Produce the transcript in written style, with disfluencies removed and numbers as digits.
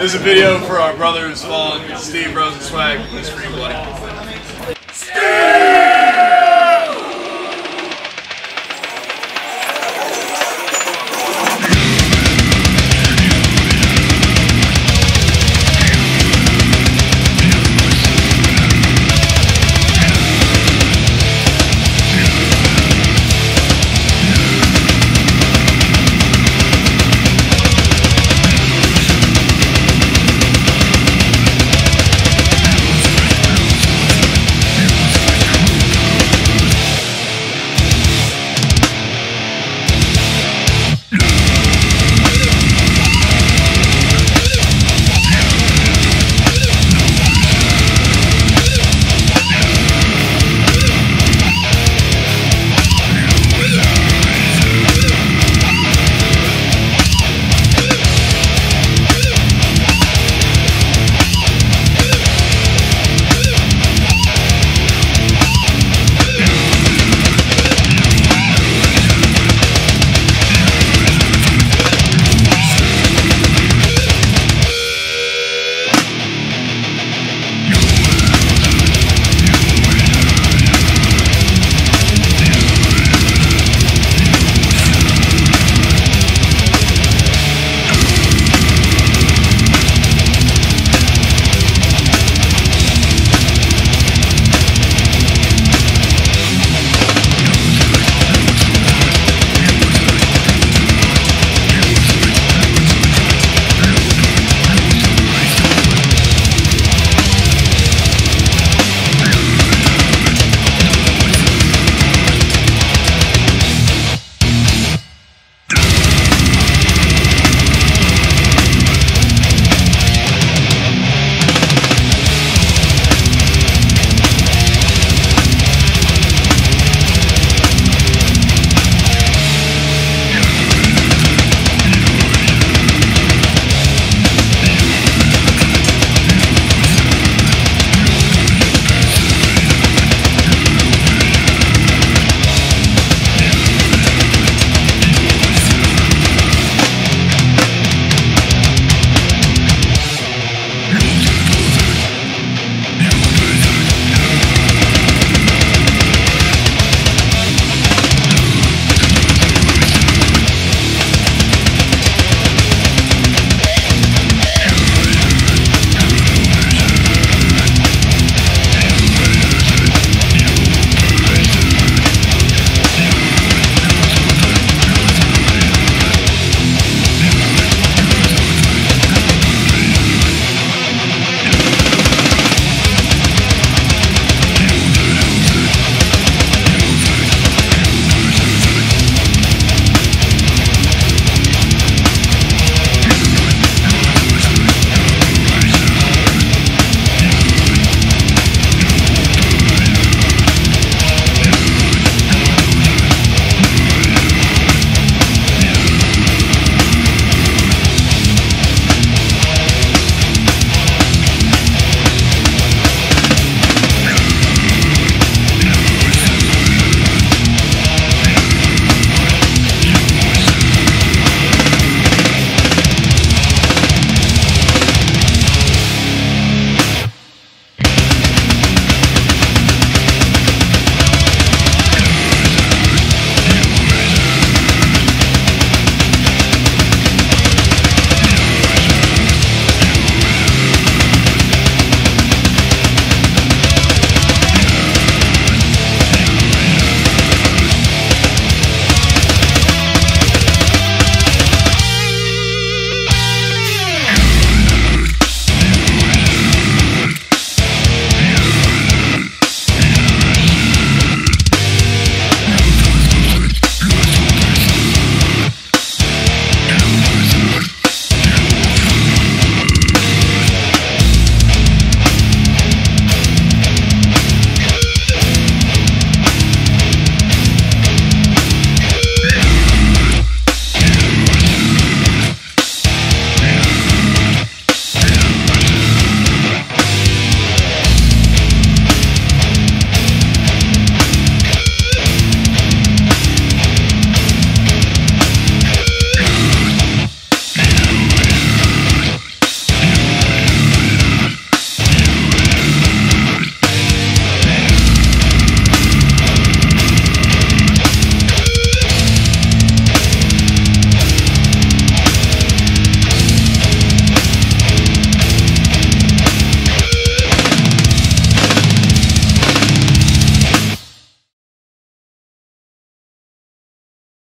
This is a video for our brothers on Steve Rosenzweig and Screen Bloody.